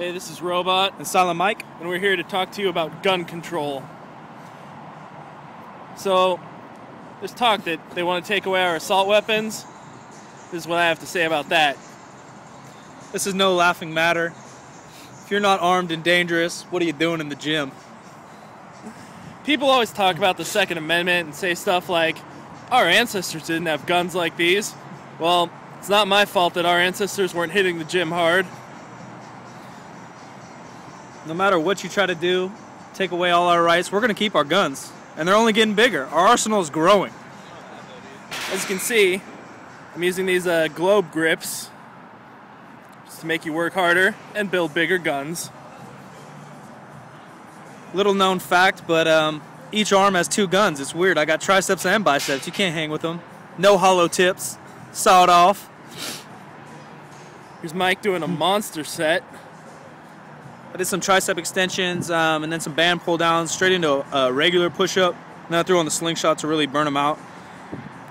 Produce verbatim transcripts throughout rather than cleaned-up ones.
Hey, this is Robot and Silent Mike, and we're here to talk to you about gun control. So, there's talk that they want to take away our assault weapons. This is what I have to say about that. This is no laughing matter. If you're not armed and dangerous, what are you doing in the gym? People always talk about the Second Amendment and say stuff like, our ancestors didn't have guns like these. Well, it's not my fault that our ancestors weren't hitting the gym hard. No matter what you try to do, take away all our rights, we're going to keep our guns. And they're only getting bigger. Our arsenal is growing. As you can see, I'm using these uh, globe grips just to make you work harder and build bigger guns. Little known fact, but um, each arm has two guns. It's weird. I got triceps and biceps. You can't hang with them. No hollow tips. Sawed off. Here's Mike doing a monster set. I did some tricep extensions um, and then some band pull downs straight into a, a regular push up. Then I threw on the slingshot to really burn them out,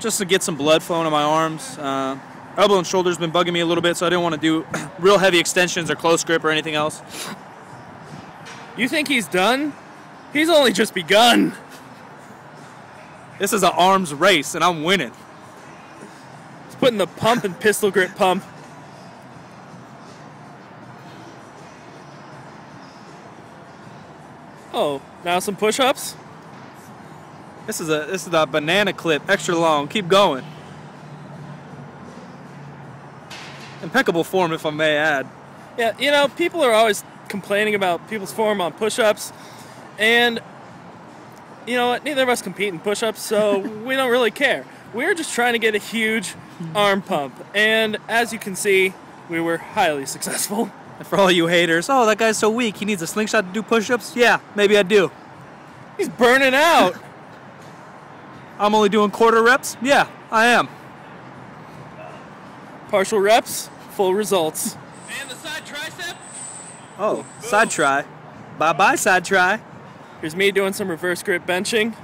just to get some blood flowing in my arms. Uh, elbow and shoulders been bugging me a little bit, so I didn't want to do real heavy extensions or close grip or anything else. You think he's done? He's only just begun. This is an arms race, and I'm winning. He's putting the pump and pistol grip pump. Oh, now some push-ups. This is a this is a banana clip, extra long. Keep going. Impeccable form, if I may add. Yeah, you know, people are always complaining about people's form on push-ups, and you know what, neither of us compete in push-ups, so we don't really care. We're just trying to get a huge arm pump, and as you can see, we were highly successful. And for all you haters, oh, that guy's so weak, he needs a slingshot to do push-ups? Yeah, maybe I do. He's burning out. I'm only doing quarter reps? Yeah, I am. Partial reps, full results. And the side tricep. Oh, side try. Bye-bye, side try. Here's me doing some reverse grip benching.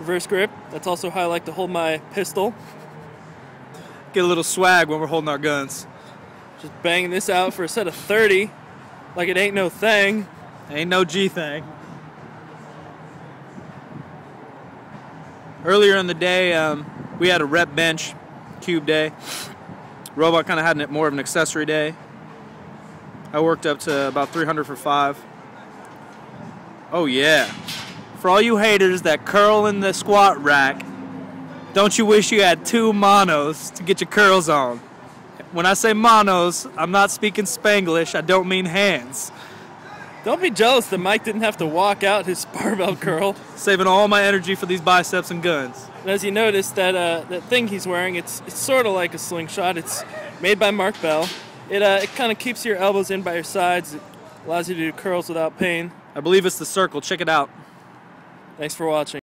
Reverse grip. That's also how I like to hold my pistol. Get a little swag when we're holding our guns. Just banging this out for a set of thirty, like it ain't no thing. Ain't no G thing. Earlier in the day, um, we had a rep bench, cube day. Robot kind of had it more of an accessory day. I worked up to about three hundred for five. Oh yeah. For all you haters that curl in the squat rack, don't you wish you had two monos to get your curls on? When I say monos, I'm not speaking Spanglish. I don't mean hands. Don't be jealous that Mike didn't have to walk out his barbell curl. Saving all my energy for these biceps and guns. And as you notice, that uh, that thing he's wearing, it's, it's sort of like a slingshot. It's made by Mark Bell. It, uh, it kind of keeps your elbows in by your sides. It allows you to do curls without pain. I believe it's the circle. Check it out. Thanks for watching.